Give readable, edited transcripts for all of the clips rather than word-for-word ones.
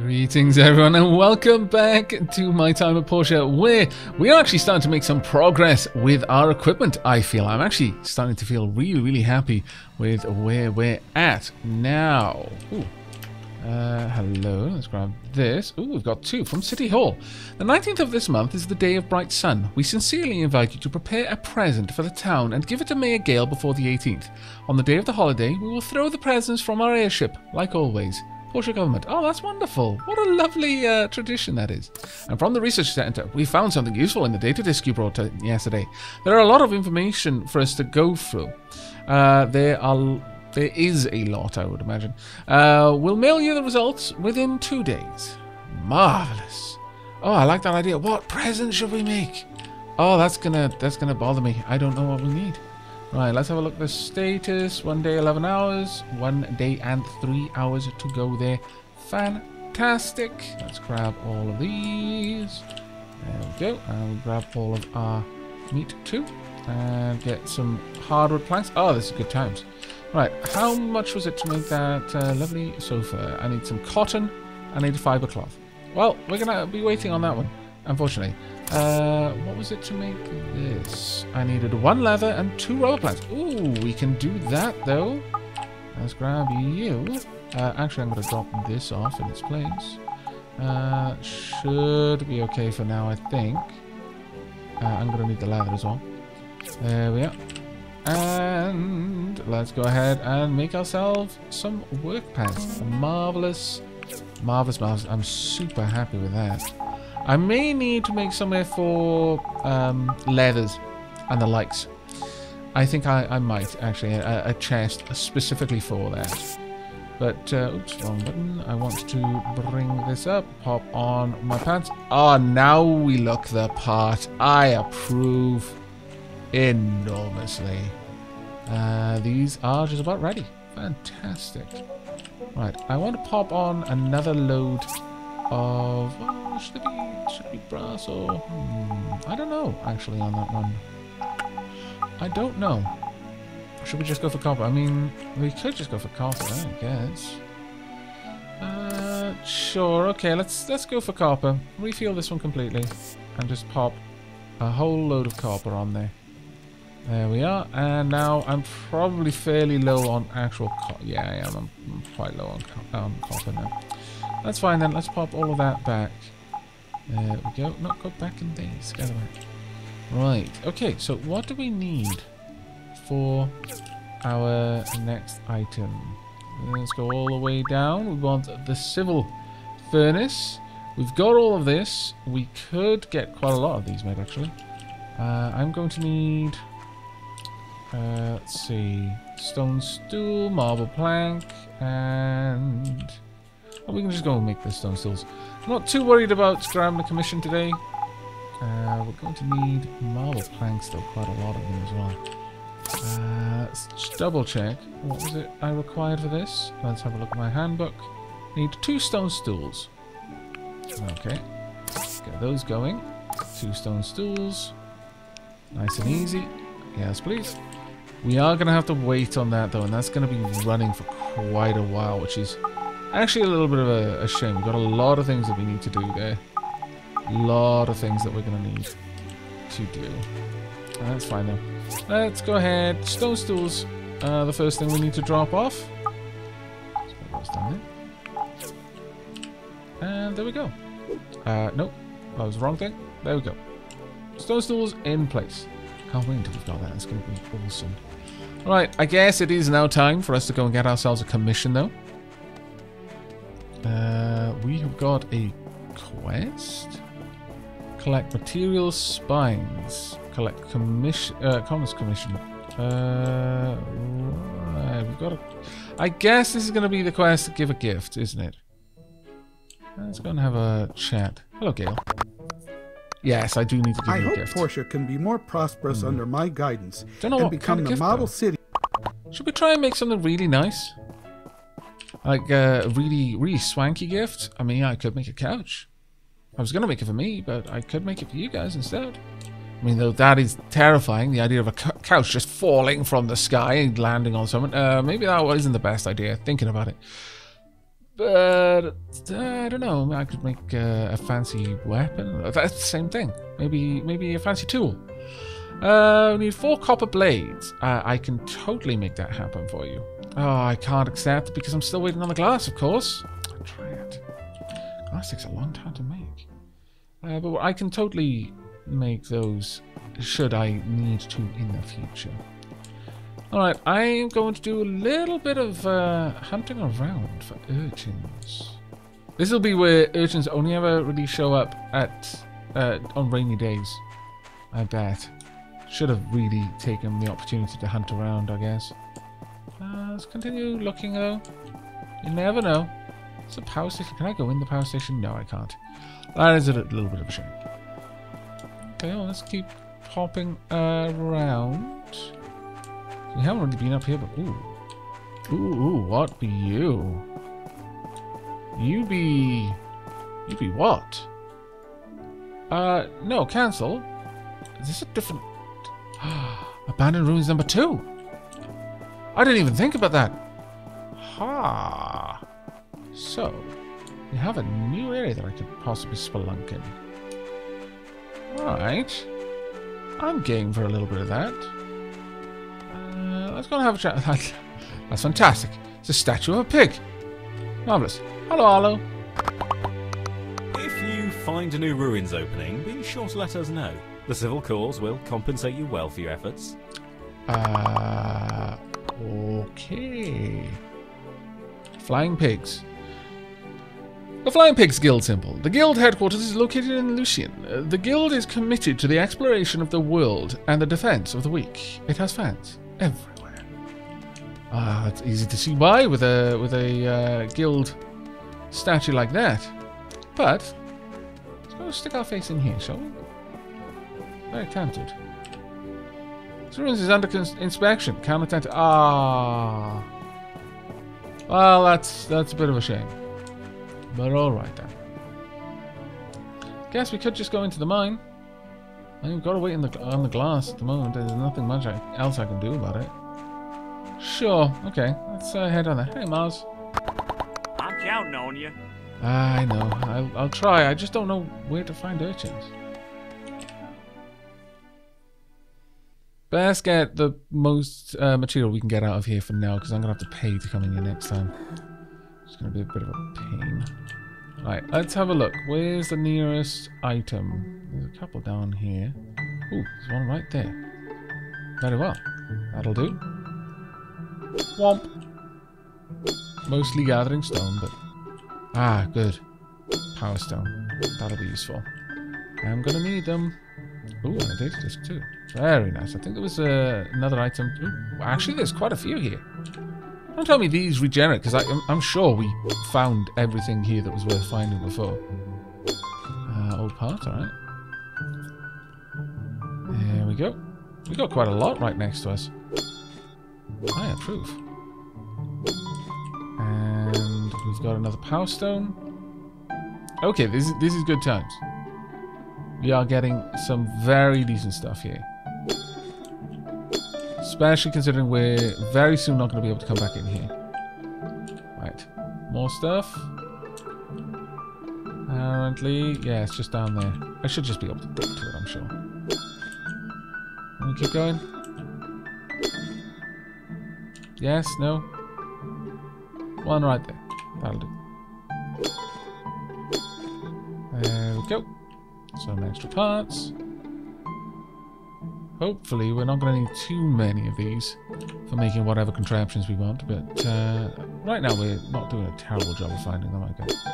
Greetings everyone and welcome back to My Time at Portia, where we are actually starting to make some progress with our equipment, I feel. I'm actually starting to feel really happy with where we're at now. Ooh. Hello, let's grab this. Ooh, we've got two from City Hall. The 19th of this month is the Day of Bright Sun. We sincerely invite you to prepare a present for the town and give it to Mayor Gale before the 18th. On the day of the holiday, we will throw the presents from our airship, like always. Portia government. Oh, that's wonderful. What a lovely tradition that is. And from the research center, we found something useful in the data disk you brought yesterday. There are a lot of information for us to go through. There is a lot, I would imagine. We'll mail you the results within 2 days. Marvelous. Oh, I like that idea. What present should we make? Oh, that's gonna bother me. I don't know what we need. Right, let's have a look at the status. 1 day, 11 hours. 1 day and 3 hours to go there. Fantastic. Let's grab all of these. There we go. And we'll grab all of our meat too. And get some hardwood planks. Oh, this is good times. Right, how much was it to make that lovely sofa? I need some cotton. I need a fiber cloth. Well, we're going to be waiting on that one, unfortunately. What was it to make this? I needed 1 leather and 2 rubber planks. Ooh, we can do that, though. Let's grab you. Actually, I'm going to drop this off in its place. Should be okay for now, I think. I'm going to need the leather as well. There we are. And let's go ahead and make ourselves some work pants. Marvelous. Marvelous, marvelous. I'm super happy with that. I may need to make somewhere for leathers and the likes. I think I might, actually, a chest specifically for that. But, oops, wrong button. I want to bring this up. Pop on my pants. Ah, now we look the part. I approve enormously. These are just about ready. Fantastic. Right, I want to pop on another load of... Oh, should it be brass or... I don't know, actually, on that one. I don't know. Should we just go for copper? I mean, we could just go for copper, I guess. Sure, okay, let's go for copper. Refill this one completely. And just pop a whole load of copper on there. There we are, and now I'm probably fairly low on actual copper. Yeah, I am. I'm quite low on copper now. That's fine then, let's pop all of that back. There we go. No, go back in there. Scale back. Right, okay, so what do we need for our next item? Let's go all the way down. We want the civil furnace. We've got all of this. We could get quite a lot of these made, actually. I'm going to need... let's see, stone stool, marble plank, and we can just go and make the stone stools. I'm not too worried about grabbing the commission today. We're going to need marble planks, though, quite a lot of them as well. Let's just double check. What was it I required for this? Let's have a look at my handbook. Need 2 stone stools. Okay, get those going. 2 stone stools. Nice and easy. Yes, please. We are going to have to wait on that, though, and that's going to be running for quite a while, which is actually a little bit of a shame. We've got a lot of things that we need to do there. A lot of things that we're going to need to do. That's fine, though. Let's go ahead. Stone stools are the first thing we need to drop off. Let's put those down there. And there we go. Nope. That was the wrong thing. There we go. Stone stools in place. Can't wait until we've got that. It's going to be awesome. Alright, I guess it is now time for us to go and get ourselves a commission, though. We have got a quest. Collect materials, spines. Collect commission... commerce commission. Right, we've got a... I guess this is going to be the quest to give a gift, isn't it? Let's go and have a chat. Hello, Gale. Yes, I do need to do that. I hope Portia can be more prosperous under my guidance and become the model city. Should we try and make something really nice? Like a really swanky gift? I mean, I could make a couch. I was going to make it for me, but I could make it for you guys instead. I mean, though that is terrifying, the idea of a couch just falling from the sky and landing on someone. Maybe that isn't the best idea, thinking about it. But I don't know. I could make a fancy weapon. That's the same thing. Maybe a fancy tool. We need 4 copper blades. I can totally make that happen for you. Oh, I can't accept because I'm still waiting on the glass, of course. I'll try it. Glass takes a long time to make. But I can totally make those should I need to in the future. Alright, I'm going to do a little bit of hunting around for urchins. This will be where urchins only ever really show up at on rainy days, I bet. Should have really taken the opportunity to hunt around, I guess. Let's continue looking, though. You never know. It's a power station. Can I go in the power station? No, I can't. That is a little bit of a shame. Okay, well, let's keep hopping around. We haven't really been up here, but ooh. Ooh, what be you? You be what? No, cancel. Is this a different... Abandoned Ruins number 2. I didn't even think about that. Ha. So, we have a new area that I could possibly spelunk in. Alright. I'm game for a little bit of that. Let's go and have a chat. That's fantastic. It's a statue of a pig. Marvelous. Hello, Arlo. If you find a new ruins opening, be sure to let us know. The civil cause will compensate you well for your efforts. Okay. Flying pigs. The Flying Pigs Guild symbol. The guild headquarters is located in Lucian. The guild is committed to the exploration of the world and the defense of the weak. It has fans everywhere. Ah, it's easy to see why with a guild statue like that. But let's go stick our face in here, shall we? Very tempted. This ruins is under inspection. Counter-attempt. Ah. Well, that's a bit of a shame. But alright then. Guess we could just go into the mine. I've got to wait on the glass at the moment. There's nothing much else I can do about it. Sure, okay. Let's head on there. Hey, Mars. I'm counting on you. I know. I'll try. I just don't know where to find urchins. Best get the most material we can get out of here for now, because I'm going to have to pay to come in here next time. It's going to be a bit of a pain. Right, let's have a look. Where's the nearest item? There's a couple down here. Ooh, there's one right there. Very well. That'll do. Womp. Mostly gathering stone, but... Ah, good. Power stone. That'll be useful. I'm going to need them. Ooh, and a data disc too. Very nice. I think there was another item. Ooh, actually, there's quite a few here. Don't tell me these regenerate, because I'm sure we found everything here that was worth finding before. Old part, alright. There we go. We got quite a lot right next to us. I approve. And we've got another power stone. Okay, this is good times. We are getting some very decent stuff here. Especially considering we're very soon not going to be able to come back in here. Right. More stuff. Apparently. Yeah, it's just down there. I should just be able to get to it, I'm sure. Can we keep going? Yes? No? One right there. That'll do. There we go. Some extra parts. Hopefully we're not going to need too many of these for making whatever contraptions we want, but right now we're not doing a terrible job of finding them, I guess.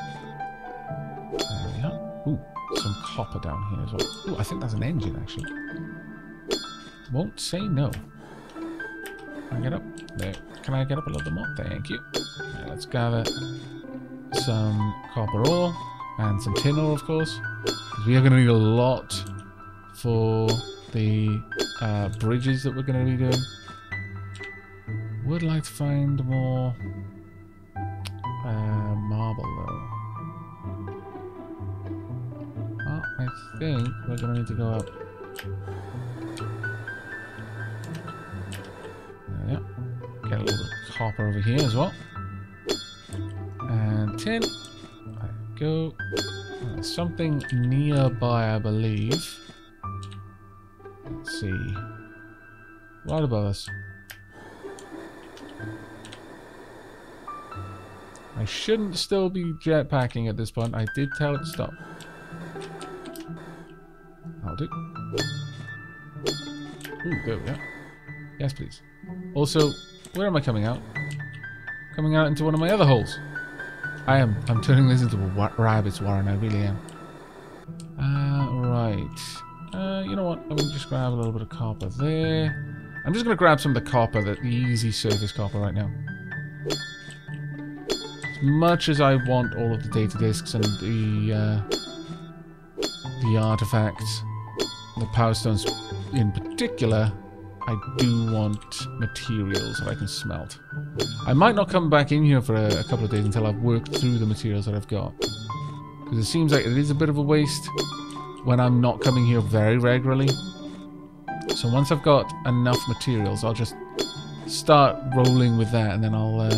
There we are. Ooh, some copper down here as well. Ooh, I think that's an engine, actually. Won't say no. Can I get up? There. Can I get up a little bit more? Thank you. Right, let's gather some copper ore and some tin ore, of course. We are going to need a lot for... the bridges that we're going to be doing. Would like to find more marble, though. Oh, I think we're going to need to go up. There we go. Get a little bit of copper over here as well. And 10. Right, go. There's something nearby, I believe. Let's see. Right above us. I shouldn't still be jetpacking at this point. I did tell it to stop. I'll do. Ooh, there we go. Yes, please. Also, where am I coming out? Coming out into one of my other holes. I am. I'm turning this into a rabbit's warren. I really am. Right. You know what? I'm going to just grab a little bit of copper there. I'm just going to grab some of the copper, the easy surface copper right now. As much as I want all of the data discs and the artifacts, the power stones in particular, I do want materials that I can smelt. I might not come back in here for a couple of days until I've worked through the materials that I've got. Because it seems like it is a bit of a waste when I'm not coming here very regularly. So once I've got enough materials, I'll just start rolling with that, and then I'll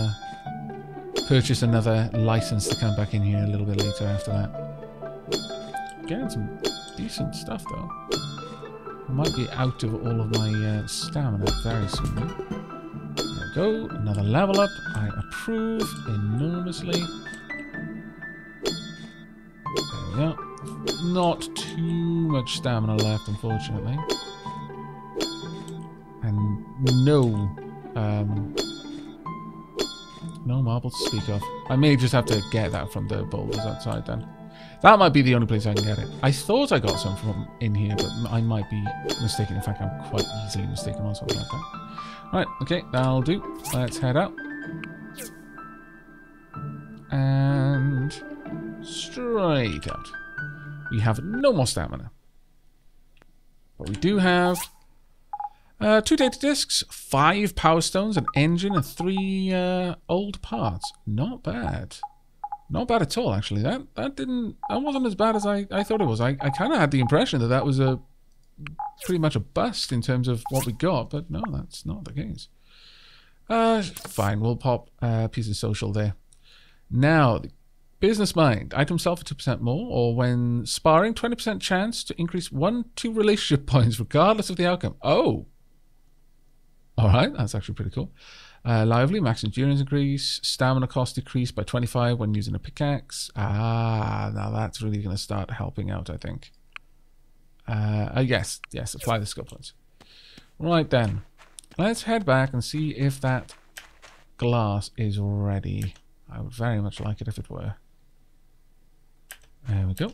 purchase another license to come back in here a little bit later after that. Getting some decent stuff though. I might be out of all of my stamina very soon. There we go. Another level up. I approve enormously. There we go. Not too much stamina left, unfortunately. And no marble to speak of. I may just have to get that from the boulders outside then. That might be the only place I can get it. I thought I got some from in here, but I might be mistaken. In fact, I'm quite easily mistaken on something like that. Alright, okay, that'll do. Let's head out. And straight out. We have no more stamina. But we do have 2 data discs, 5 power stones, an engine, and 3 old parts. Not bad. Not bad at all, actually. That wasn't as bad as I thought it was. I kind of had the impression that that was a pretty much a bust in terms of what we got, but no, that's not the case. Fine, we'll pop a piece of social there. Now, the business mind. Item sell for 2% more, or when sparring, 20% chance to increase 1-2 relationship points, regardless of the outcome. Oh! Alright, that's actually pretty cool. Lively, max endurance increase, stamina cost decreased by 25 when using a pickaxe. Ah, now that's really going to start helping out, I think. Yes, apply the skill points. Right then, let's head back and see if that glass is ready. I would very much like it if it were. There we go.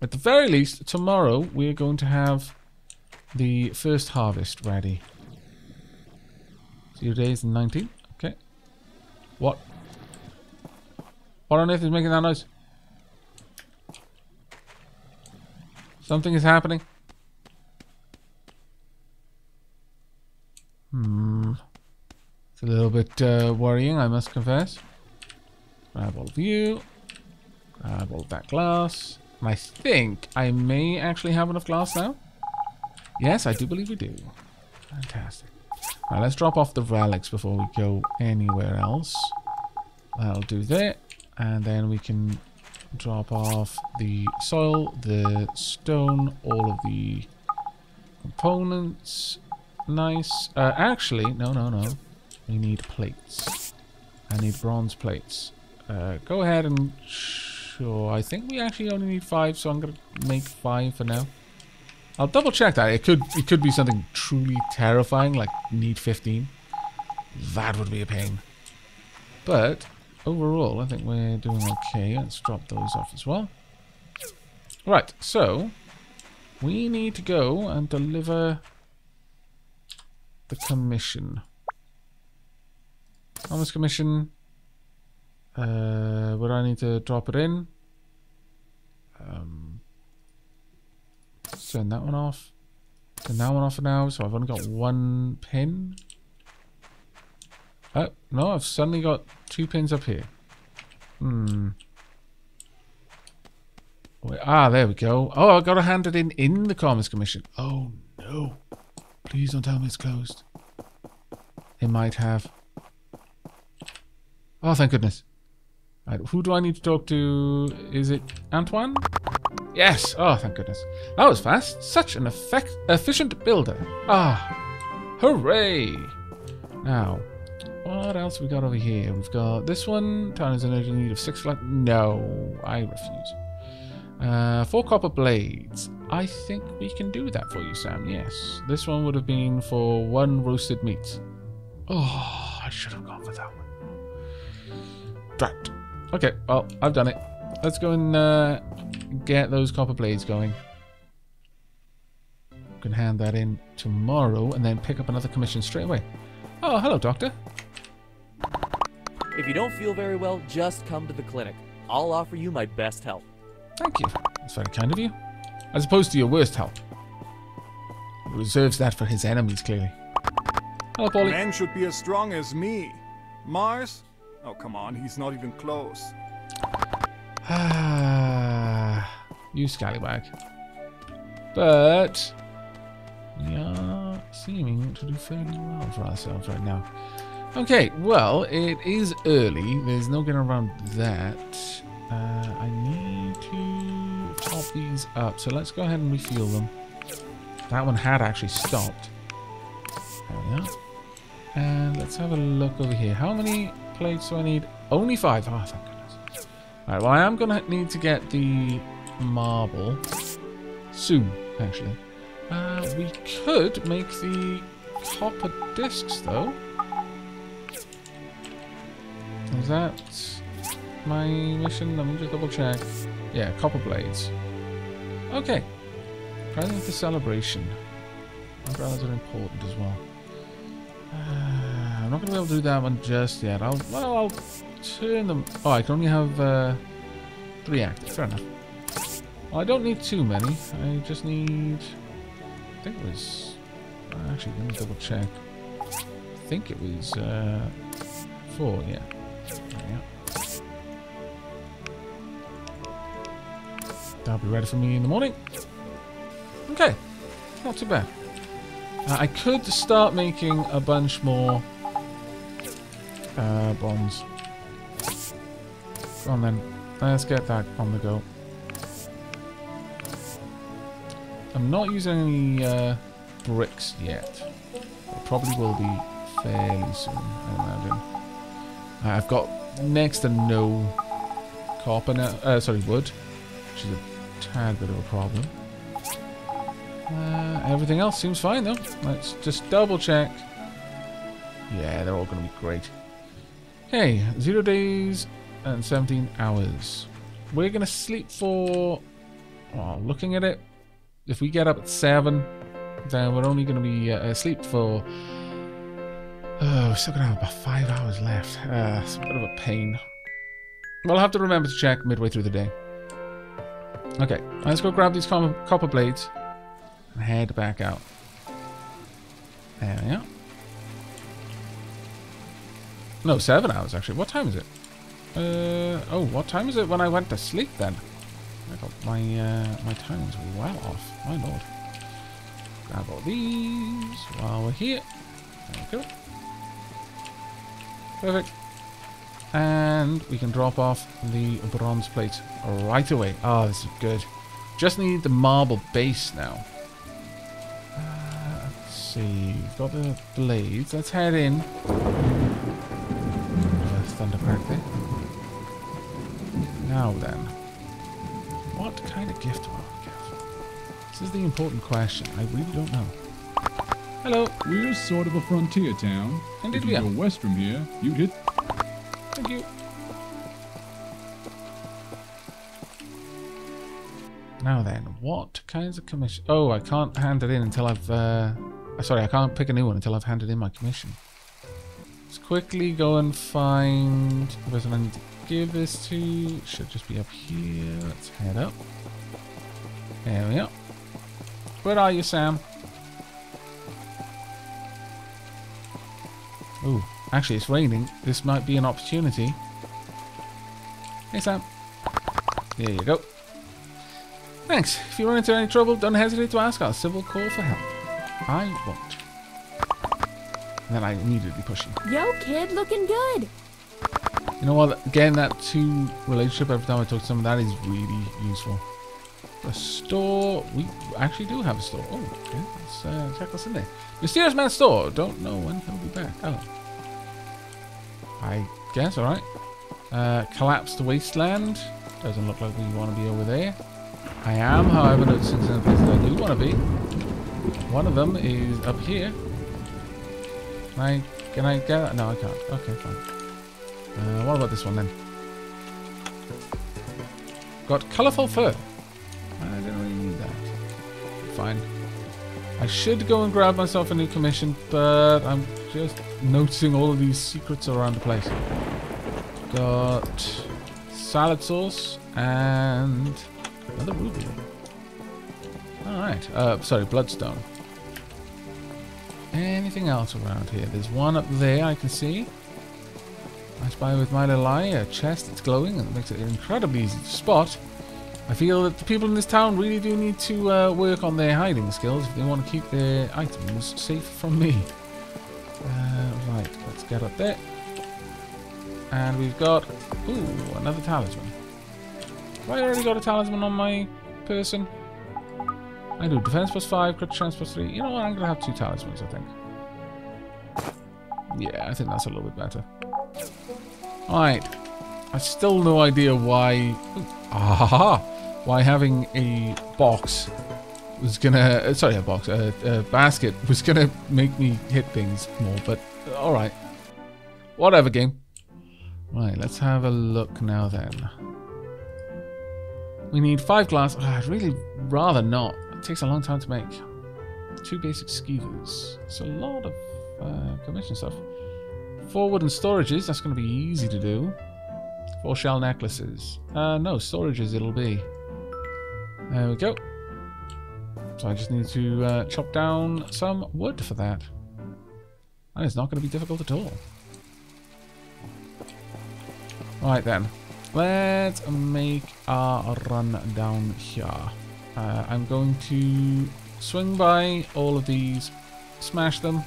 At the very least, tomorrow we're going to have the first harvest ready. 0 days and 19. Okay. What? What on earth is making that noise? Something is happening. It's a little bit worrying, I must confess. Grab all of you. Grab all of that glass. And I think I may actually have enough glass now. Yes, I do believe we do. Fantastic. Right, let's drop off the relics before we go anywhere else. That'll do there. And then we can drop off the soil, the stone, all of the components. Nice. Actually, no. We need plates. I need bronze plates. Go ahead and... Sure, I think we actually only need 5, so I'm going to make 5 for now. I'll double check that. It could be something truly terrifying, like need 15. That would be a pain. But overall, I think we're doing okay. Let's drop those off as well. Right, so we need to go and deliver the commission. On this commission, would I need to drop it in? Turn that one off. Turn that one off for now. So I've only got 1 pin. Oh, no, I've suddenly got 2 pins up here. Wait, there we go. Oh, I've got to hand it in the Commerce Commission. Oh, no. Please don't tell me it's closed. It might have. Oh, thank goodness. Right, who do I need to talk to? Is it Antoine? Yes. Oh, thank goodness. That was fast. Such an efficient builder. Ah, hooray. Now, what else we got over here? We've got this one. Town is in urgent need of 6 flat. No, I refuse. 4 copper blades. I think we can do that for you, Sam. Yes. This one would have been for 1 roasted meat. Oh, I should have gone for that one. Right. Okay, well, I've done it. Let's go and get those copper blades going. We can hand that in tomorrow and then pick up another commission straight away. Oh, hello, Doctor. If you don't feel very well, just come to the clinic. I'll offer you my best help. Thank you. That's very kind of you. As opposed to your worst help. He reserves that for his enemies, clearly. Hello, Polly. Man should be as strong as me. Mars? Oh, come on. He's not even close. Ah, you scallywag. But we are seeming to do fairly well for ourselves right now. Okay, well, it is early. There's no getting around that. I need to top these up, so let's go ahead and refuel them. That one had actually stopped. There we are. And let's have a look over here. How many plates do I need? Only 5. Oh, thank goodness. Alright, well, I am going to need to get the marble soon, actually. We could make the copper discs, though. Is that my mission? Let me just double check. Yeah, copper blades. Okay. Present for celebration. Umbrellas are important as well. I'm not going to be able to do that one just yet. Well, I'll turn them. Oh, I can only have 3 active. Fair enough. Well, I don't need too many. I just need. I think it was. Actually, let me double check. I think it was 4. Yeah. There we are. That'll be ready for me in the morning. Okay. Not too bad. I could start making a bunch more bombs. Go on then. Let's get that on the go. I'm not using any bricks yet. It probably will be fairly soon, I imagine. I've got next to no copper now. Sorry, wood. Which is a tad bit of a problem. Everything else seems fine, though. Let's just double check. Yeah, they're all going to be great. Okay, 0 days and 17 hours. We're going to sleep for... Oh, looking at it, if we get up at 7, then we're only going to be asleep for... Oh, we're still going to have about 5 hours left. It's a bit of a pain. We'll have to remember to check midway through the day. Okay, let's go grab these copper blades. Head back out. There we are. No, 7 hours actually. What time is it? Oh, what time is it when I went to sleep then? I got my my time was well off. My lord. Grab all these while we're here. There we go. Perfect. And we can drop off the bronze plate right away. Ah, oh, this is good. Just need the marble base now. We've got the blades. Let's head in. Thundercrack there. Now then. What kind of gift do I want to give? This is the important question. I really don't know. Hello. We're sort of a frontier town. Indeed we are. If you go west from here, you'd hit... Thank you. Now then, what kinds of commission... Oh, I can't hand it in until I've... Sorry, I can't pick a new one until I've handed in my commission. Let's quickly go and find the person I need to give this to. Should just be up here. Let's head up. There we are. Where are you, Sam? Oh, actually, it's raining. This might be an opportunity. Hey, Sam. There you go. Thanks. If you run into any trouble, don't hesitate to ask our civil corps for help. I won't. And then I immediately push you. Yo, kid, looking good. You know what? Again, that two relationship, every time I talk to someone, that is really useful. A store. We actually do have a store. Oh, okay. Let's check what's in there. Mysterious Man's store. Don't know when he'll be back. Oh. I guess, alright. Collapsed wasteland. Doesn't look like we want to be over there. I am, however, noticing some places I do want to be. One of them is up here. Can I get that? No, I can't. Okay, fine. What about this one then? Got colourful fur. I don't really need that. Fine. I should go and grab myself a new commission, but I'm just noticing all of these secrets around the place. Got salad sauce and another ruby. Alright. Sorry, bloodstone. Anything else around here? There's one up there I can see. I spy with my little eye a chest that's glowing and makes it incredibly easy to spot. I feel that the people in this town really do need to work on their hiding skills if they want to keep their items safe from me. Right, let's get up there. And we've got... ooh, another talisman. Have I already got a talisman on my person? I do. Defense plus 5, crit chance plus 3. You know what, I'm going to have 2 talismans, I think. Yeah, I think that's a little bit better. Alright. I still no idea why... ah-ha-ha! Why having a box was gonna... sorry, a box. A basket was gonna make me hit things more, but alright. Whatever, game. Right, let's have a look now then. We need 5 glass. Oh, I'd really rather not. It takes a long time to make. 2 basic skeevers. It's a lot of commission stuff. 4 wooden storages. That's gonna be easy to do. 4 shell necklaces. No, storages it'll be. There we go. So I just need to chop down some wood for that. And it's not going to be difficult at all. Alright then. Let's make a run down here. I'm going to swing by all of these. Smash them.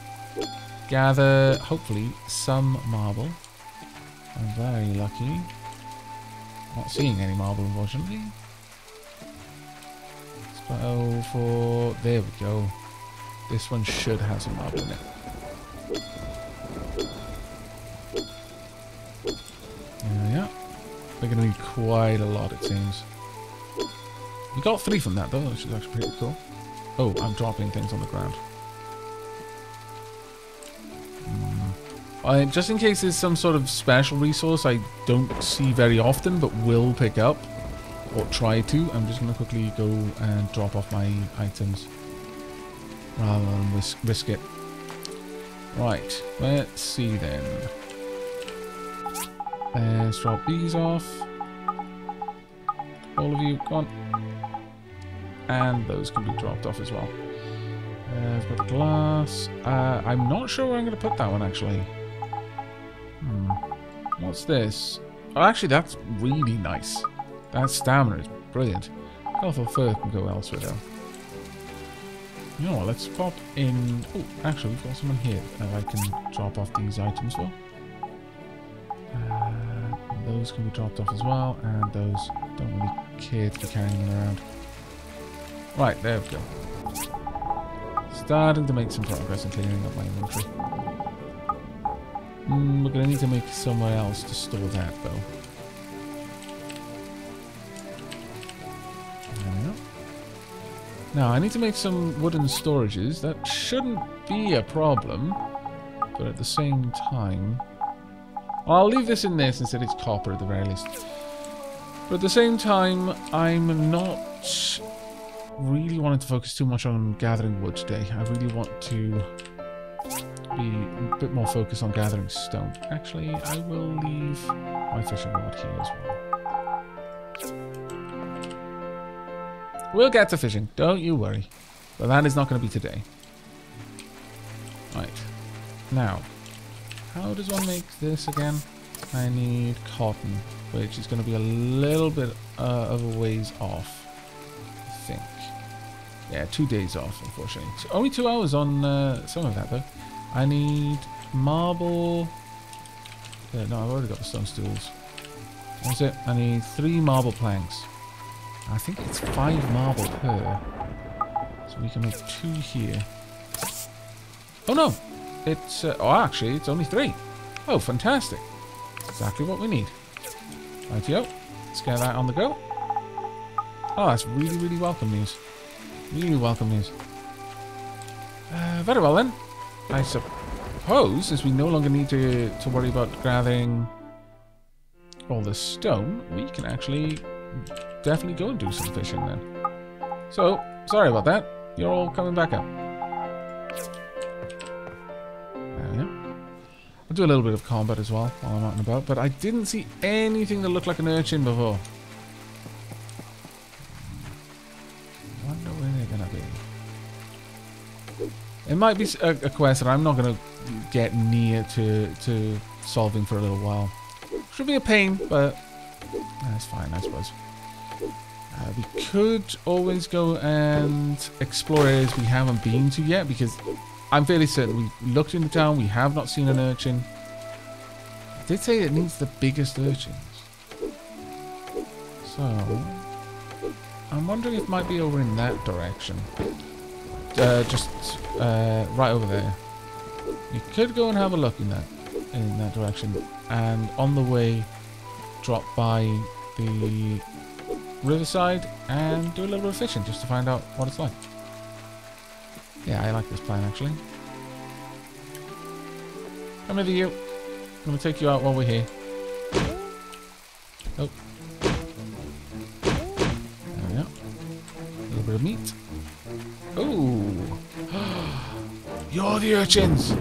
Gather, hopefully, some marble. I'm very lucky. Not seeing any marble, unfortunately. Let's go for... there we go. This one should have some marble in it. Yeah. We're going to need quite a lot, it seems. We got 3 from that, though, which is actually pretty cool. Oh, I'm dropping things on the ground. Just in case there's some sort of special resource I don't see very often but will pick up or try to, I'm just going to quickly go and drop off my items rather than risk it. Right, let's see then. Let's drop these off. All of you, come on. And those can be dropped off as well. I've got glass. I'm not sure where I'm going to put that one actually. What's this? Oh, actually, that's really nice. That stamina is brilliant. Colorful fur can go elsewhere, though. You know what? Let's pop in... oh, actually, we've got someone here that I can drop off these items for. Those can be dropped off as well, and those don't really care to be carrying them around. Right, there we go. Starting to make some progress in clearing up my inventory. We're going to need to make somewhere else to store that, though. There we go. Now, I need to make some wooden storages. That shouldn't be a problem. But at the same time... I'll leave this in there since it's copper, at the very least. But at the same time, I'm not really wanting to focus too much on gathering wood today. I really want to... be a bit more focused on gathering stone. Actually, I will leave my fishing rod here as well. We'll get to fishing, don't you worry. But that is not going to be today. Right. Now, how does one make this again? I need cotton, which is going to be a little bit of a ways off, I think. Yeah, 2 days off, unfortunately. So only 2 hours on some of that, though. I need marble No, I've already got the stone stools. What was it? I need 3 marble planks. I think it's 5 marble per. So we can make 2 here. Oh no! It's, oh actually, it's only 3. Oh, fantastic. Exactly what we need. Rightio. Let's get that on the go. Oh, that's really, really welcome news. Really welcome news. Very well then. I suppose, since we no longer need to worry about grabbing all the stone, we can actually definitely go and do some fishing then. So, sorry about that. You're all coming back up. There we go. I'll do a little bit of combat as well while I'm out and about, but I didn't see anything that looked like an urchin before. I wonder where they're going to be. It might be a quest that I'm not going to get near to solving for a little while. Should be a pain, but that's fine, I suppose. We could always go and explore areas we haven't been to yet, because I'm fairly certain we looked in the town, we have not seen an urchin. I did say it needs the biggest urchins. So, I'm wondering if it might be over in that direction. Just right over there. You could go and have a look in that direction, and on the way drop by the riverside and do a little bit of fishing just to find out what it's like. Yeah, I like this plan actually. Come with you. I'm going to take you out while we're here. Oh. There we go. A little bit of meat. Oh. You're the urchins!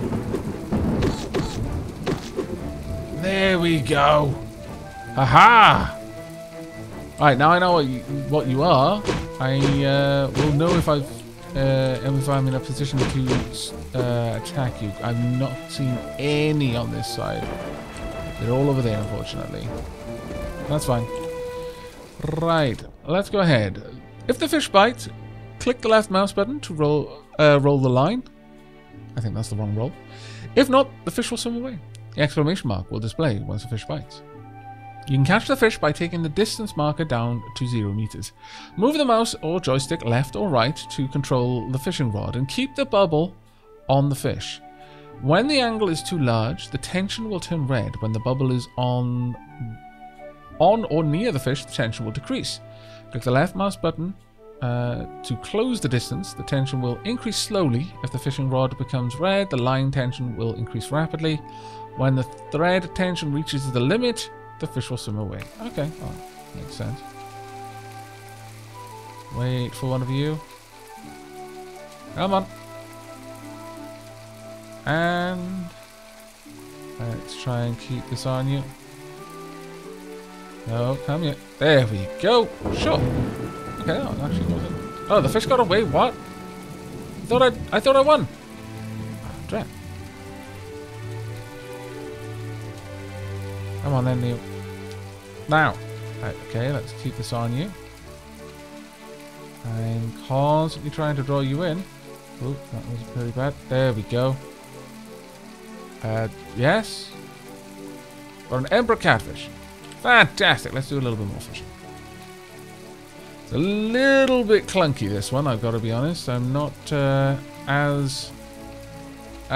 There we go. Aha! Alright, now I know what you are. I will know if I'm in a position to attack you. I've not seen any on this side. They're all over there, unfortunately. That's fine. Right, let's go ahead. If the fish bite, click the left mouse button to roll the line. I think that's the wrong roll. If not, the fish will swim away. The exclamation mark will display once the fish bites. You can catch the fish by taking the distance marker down to 0 meters. Move the mouse or joystick left or right to control the fishing rod and keep the bubble on the fish. When the angle is too large, the tension will turn red. When the bubble is on or near the fish, the tension will decrease. Click the left mouse button to close the distance. The tension will increase slowly. If the fishing rod becomes red, the line tension will increase rapidly. When the thread tension reaches the limit, the fish will swim away. Okay, well, makes sense. Wait for one of you. Come on. And let's try and keep this on you. No, come here. There we go. Sure. Okay, that actually wasn't. Oh, the fish got away. What? I thought I won. I'm trapped. Come on then, Neil. Now. Right, okay, let's keep this on you. I'm constantly trying to draw you in. Oh, that was pretty bad. There we go. Yes. Or an emperor catfish. Fantastic. Let's do a little bit more fishing. It's a little bit clunky, this one, I've got to be honest. I'm not as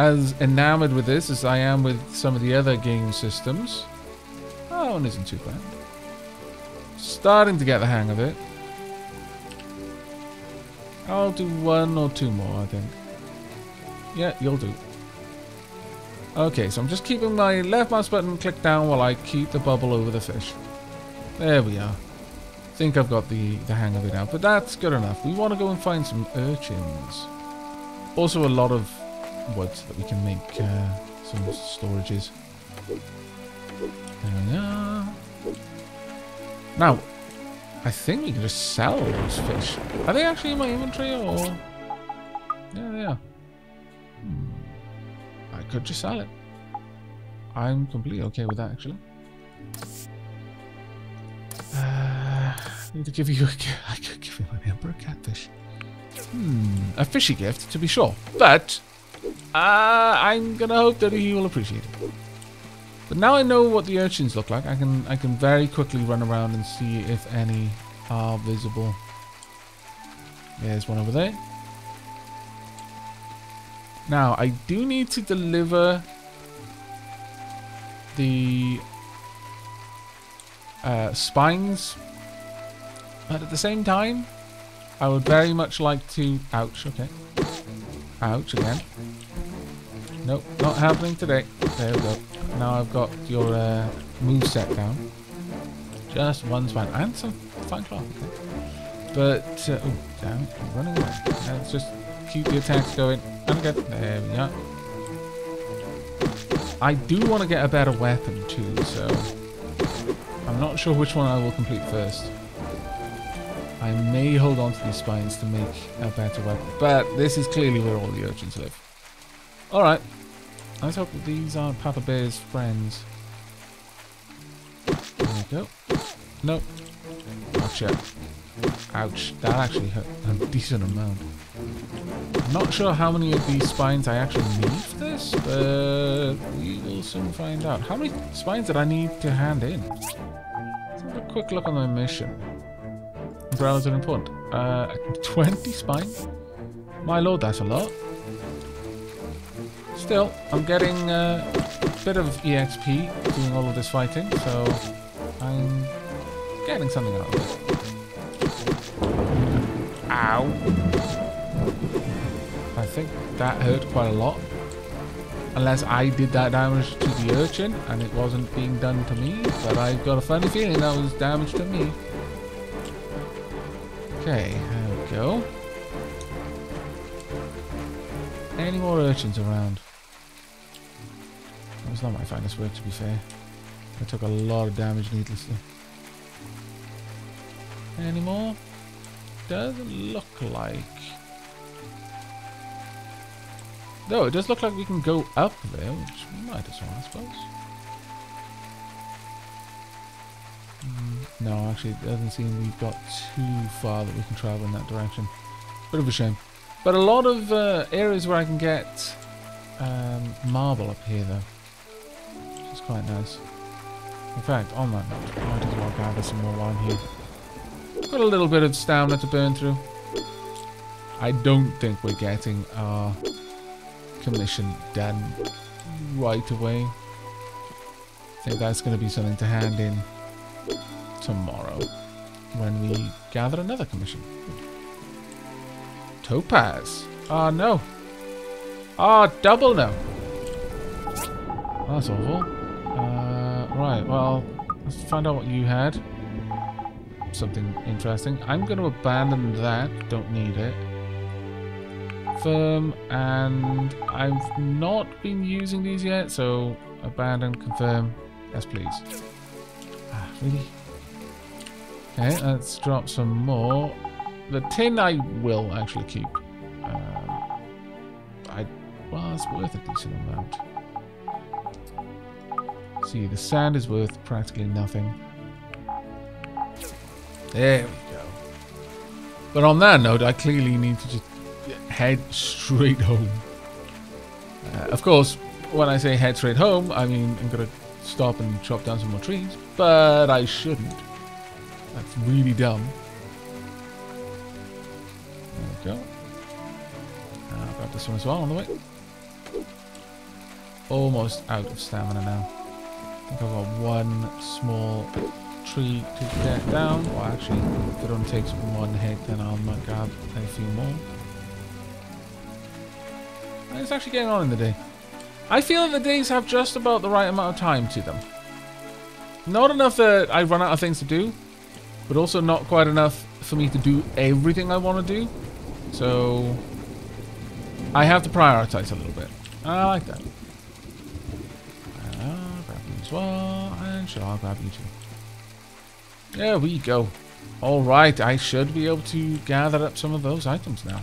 enamored with this as I am with some of the other game systems. That one isn't too bad. Starting to get the hang of it. I'll do 1 or 2 more, I think. Yeah, you'll do. Okay, so I'm just keeping my left mouse button clicked down while I keep the bubble over the fish. There we are. I think I've got the hang of it now, but that's good enough. We want to go and find some urchins. Also a lot of wood so that we can make some storages. There we are. Now, I think we can just sell those fish. Are they actually in my inventory or...? Yeah, they are. I could just sell it. I'm completely okay with that, actually. I need to give you a... I could give you an emperor catfish. A fishy gift, to be sure. But, I'm going to hope that he will appreciate it. But now I know what the urchins look like, I can very quickly run around and see if any are visible. There's one over there. Now, I do need to deliver the spines, but at the same time, I would very much like to... Ouch, okay. Ouch again. Nope, not happening today. There we go. Now I've got your moveset down. Just one spine. And some fine cloth. Okay. But, oh, damn it, I'm running away. Let's just keep the attacks going. And again, there we go. I do want to get a better weapon too, so... I'm not sure which one I will complete first. I may hold on to these spines to make a better weapon. But this is clearly where all the urchins live. Alright. Let's hope that these aren't Papa Bear's friends. There we go. Nope. Gotcha. Ouch. That actually hurt a decent amount. I'm not sure how many of these spines I actually need for this, but we will soon find out. How many spines did I need to hand in? Let's have a quick look on my mission. Umbrellas are important. 20 spines? My lord, that's a lot. Still, I'm getting a bit of EXP doing all of this fighting, so I'm getting something out of it. Ow! I think that hurt quite a lot. Unless I did that damage to the urchin and it wasn't being done to me, but I've got a funny feeling that was damage to me. Okay, there we go. Any more urchins around? That was not my finest work, to be fair. I took a lot of damage needlessly. Any more? Doesn't look like... Though, it does look like we can go up there, which we might as well, I suppose. No, actually, it doesn't seem we've got too far that we can travel in that direction. Bit of a shame. But a lot of areas where I can get marble up here, though, which is quite nice. In fact, on that note, I might as well gather some more while I'm here. Got a little bit of stamina to burn through. I don't think we're getting our commission done right away. I think that's going to be something to hand in tomorrow when we gather another commission. Topaz. Ah, no. Ah, double no. That's awful. Right, well, let's find out what you had. Something interesting. I'm going to abandon that. Don't need it. Confirm, and I've not been using these yet, so abandon, confirm. Yes, please. Ah, really? Okay, let's drop some more. The tin I will actually keep. Well, it's worth a decent amount. See, the sand is worth practically nothing. There we go. But on that note, I clearly need to just head straight home. Of course, when I say head straight home, I mean I'm going to stop and chop down some more trees. But I shouldn't. That's really dumb. There we go. I'll grab this one as well on the way. Almost out of stamina now. I think I've got one small tree to get down. Well, actually, if it only takes one hit, then I'll grab a few more. And it's actually getting on in the day. I feel that the days have just about the right amount of time to them. Not enough that I run out of things to do, but also not quite enough for me to do everything I want to do. So I have to prioritize a little bit. I like that. And I'll grab you as well, and sure, I'll grab you too. There we go. Alright, I should be able to gather up some of those items now.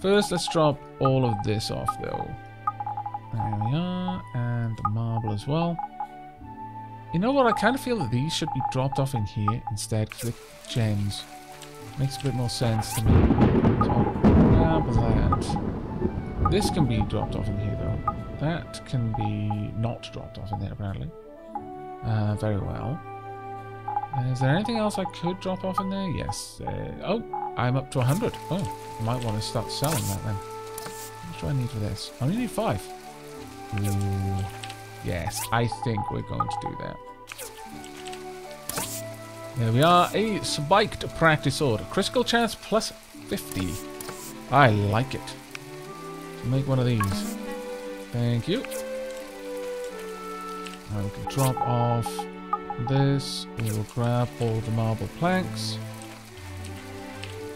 First, let's drop all of this off though. There we are, and the marble as well. You know what, I kind of feel that these should be dropped off in here instead for the gems. Makes a bit more sense to me. So, grab that. This can be dropped off in here though. that can be not dropped off in there, apparently. Very well. Is there anything else I could drop off in there? Yes. Oh, I'm up to 100. Oh, I might want to start selling that then. What do I need for this? I only need 5. Ooh. Yes, I think we're going to do that. There we are. A spiked practice order. Critical chance plus 50. I like it. So make one of these. Thank you. Now we can drop off this. We will grab all the marble planks.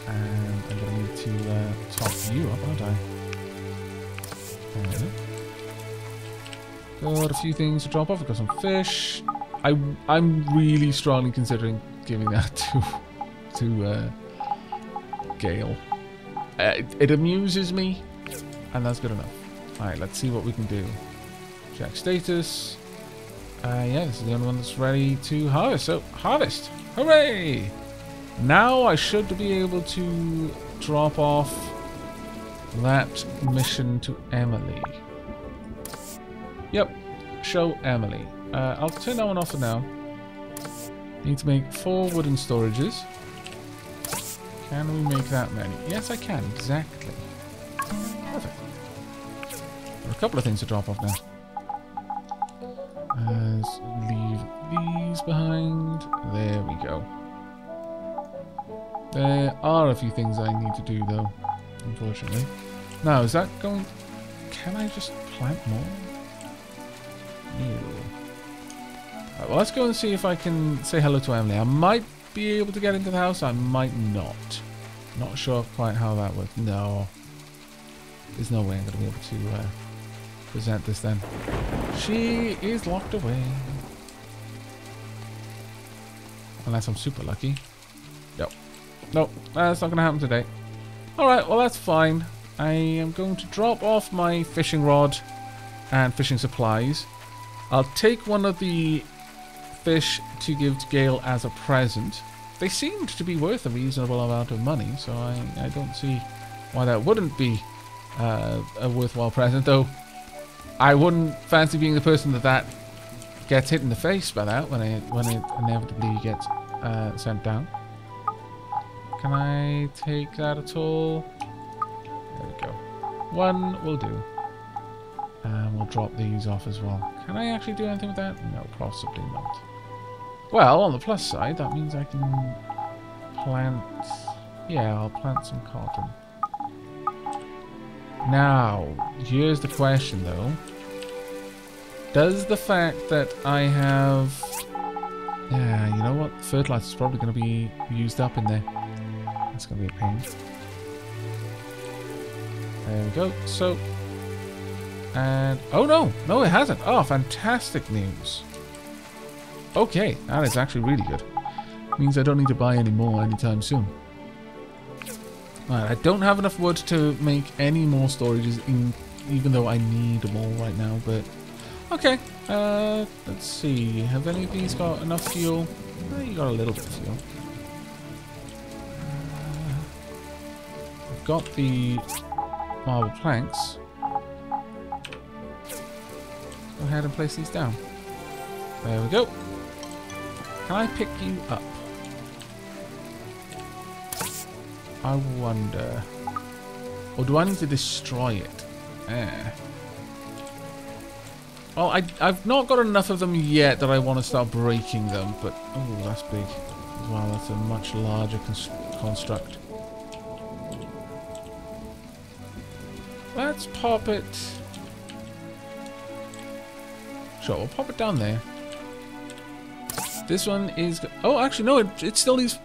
And I'm going to need to top you up, aren't I? There we go. Got a few things to drop off. We've got some fish. I'm really strongly considering giving that to Gale. It amuses me, and that's good enough. Alright, let's see what we can do. Check status. Yeah, this is the only one that's ready to harvest. So, harvest! Hooray! Now I should be able to drop off that mission to Emily. Yep, show Emily. I'll turn that one off for now. Need to make 4 wooden storages. Can we make that many? Yes, I can. Exactly. Perfect. There are a couple of things to drop off now. Let's leave these behind. There we go. There are a few things I need to do, though, unfortunately. Now, is that going... Can I just plant more? Ew. Well, let's go and see if I can say hello to Emily. I might be able to get into the house. I might not. Not sure quite how that works. No. There's no way I'm going to be able to present this then. She is locked away. Unless I'm super lucky. Nope. Nope. That's not going to happen today. Alright, well that's fine. I am going to drop off my fishing rod and fishing supplies. I'll take one of the fish to give to Gale as a present. They seemed to be worth a reasonable amount of money, so I don't see why that wouldn't be a worthwhile present, though I wouldn't fancy being the person that gets hit in the face by that when it inevitably gets sent down. Can I take that at all? There we go. One will do. And we'll drop these off as well. Can I actually do anything with that? No, possibly not. Well, on the plus side, that means I can plant... Yeah, I'll plant some cotton. Now, here's the question, though. Does the fact that I have... Yeah, you know what? The fertilizer's probably going to be used up in there. That's going to be a pain. There we go. So... And, oh no! No, it hasn't! Oh, fantastic news! Okay, that is actually really good. Means I don't need to buy any more anytime soon. Alright, I don't have enough wood to make any more storages, even though I need them all right now, but... Okay, let's see. Have any of these got enough fuel? Oh, you got a little bit of fuel. I've got the marble planks. Go ahead and place these down. There we go. Can I pick you up? I wonder. Or do I need to destroy it? Eh. Well, I've not got enough of them yet that I want to start breaking them. But, oh, that's big. Wow, that's a much larger construct. Let's pop it... Sure, we'll pop it down there. This one is... Oh, actually, no, it still needs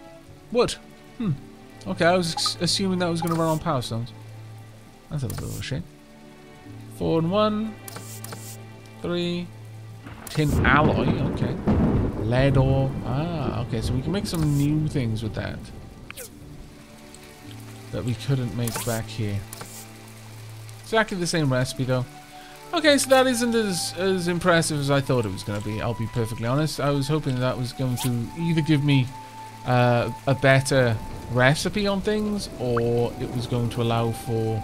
wood. Hmm. Okay, I was assuming that was going to run on power stones. That's a little bit of a shame. 4 and 1. 3. Tin alloy, okay. Lead ore. Ah, okay, so we can make some new things with that. That we couldn't make back here. Exactly the same recipe, though. Okay, so that isn't as impressive as I thought it was going to be, I'll be perfectly honest. I was hoping that was going to either give me a better recipe on things, or it was going to allow for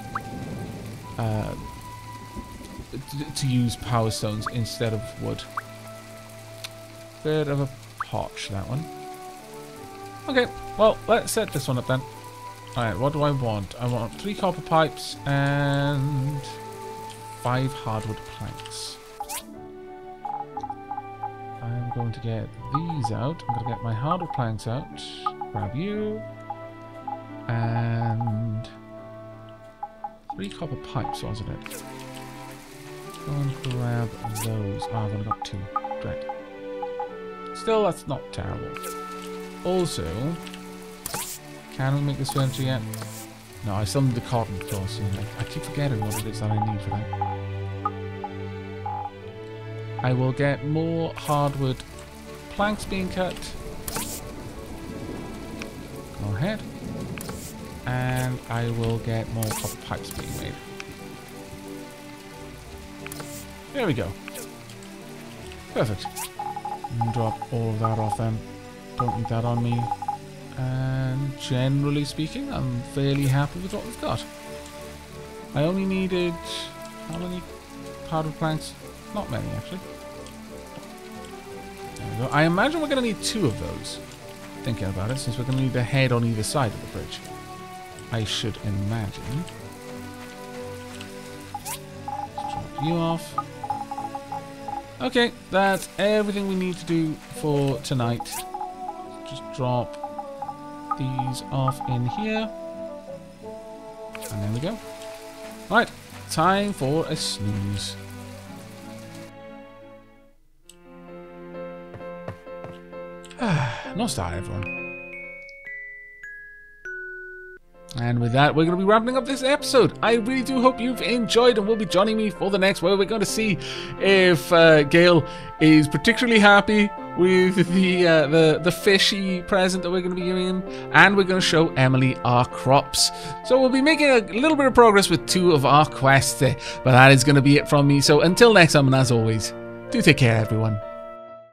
to use power stones instead of wood. Bit of a potch, that one. Okay, well, let's set this one up then. Alright, what do I want? I want 3 copper pipes and 5 hardwood planks. I'm going to get these out. I'm going to get my hardwood planks out. Grab you. And 3 copper pipes, wasn't it? Go and grab those. Ah, I've only got 2. Great. Still, that's not terrible. Also, can we make this furniture yet? No, I still need the cotton, of course. You know, I keep forgetting what it is that I need for that. I will get more hardwood planks being cut. Go ahead. And I will get more copper pipes being made. There we go. Perfect. Drop all of that off then. Don't need that on me. And generally speaking, I'm fairly happy with what we've got. I only needed... how many powder planks? Not many, actually. There we go. I imagine we're going to need 2 of those. Thinking about it, since we're going to need a head on either side of the bridge. I should imagine. Let's drop you off. Okay, that's everything we need to do for tonight. Just drop these off in here. And there we go. Right, time for a snooze. Not started, everyone. And with that, we're going to be wrapping up this episode. I really do hope you've enjoyed and will be joining me for the next, where we're going to see if Gale is particularly happy with the fishy present that we're going to be giving him, and we're going to show Emily our crops. So we'll be making a little bit of progress with 2 of our quests there, but that is going to be it from me. So until next time, and as always, do take care, everyone.